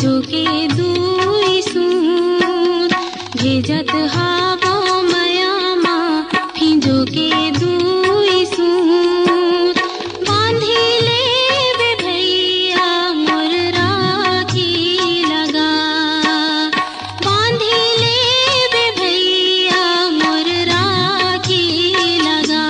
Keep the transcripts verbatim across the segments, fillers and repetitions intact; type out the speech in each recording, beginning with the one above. जो के दूरी सूर भेजत हावो मयामा फिंजो के दूरी सूर बांधे ले वे भैया मोर राखी लगा बांधे ले वे भैया मोर राखी लगा।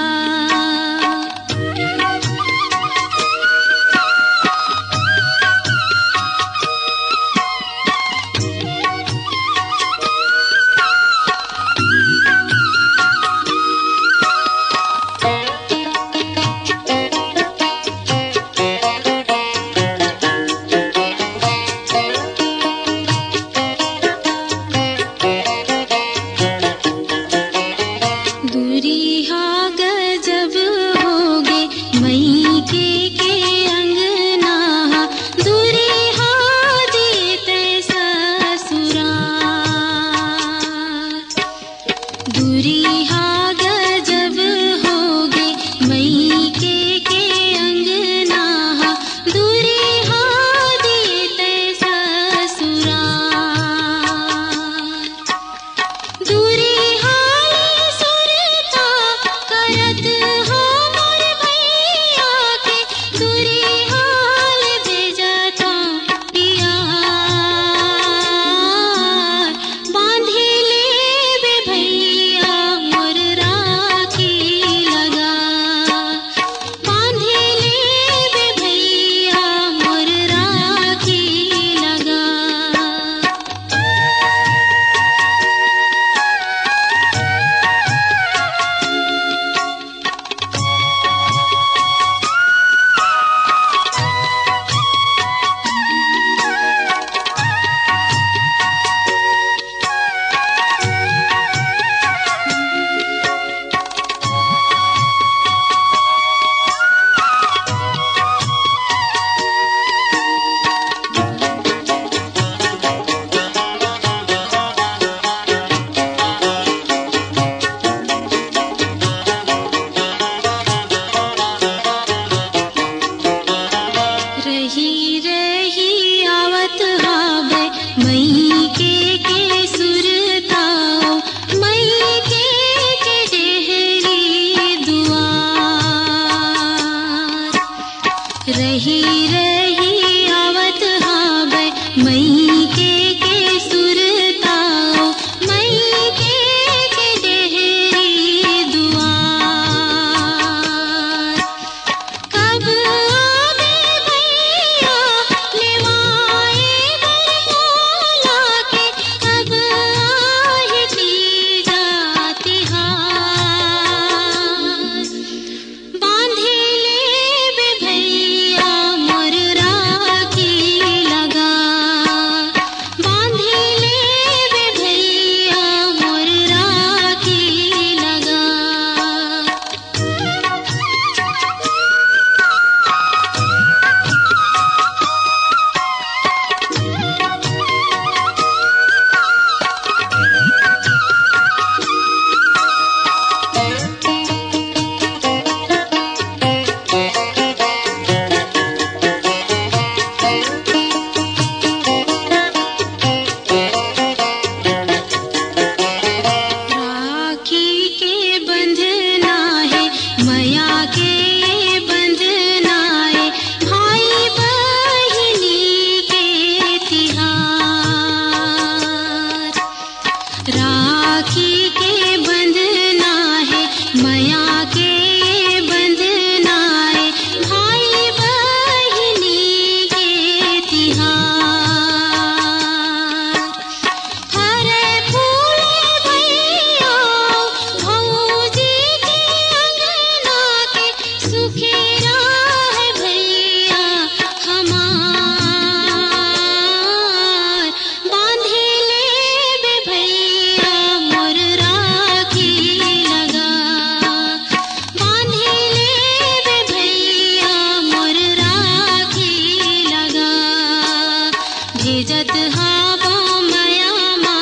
भेजत हावो मयामा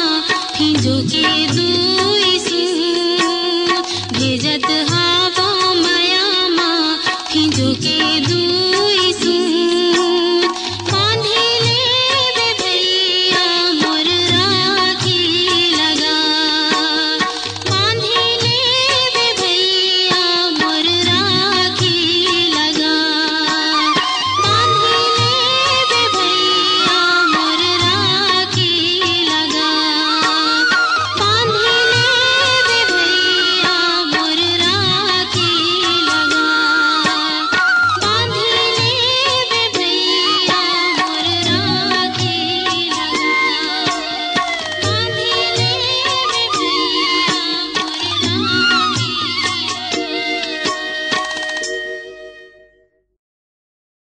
फिंजो के दूर।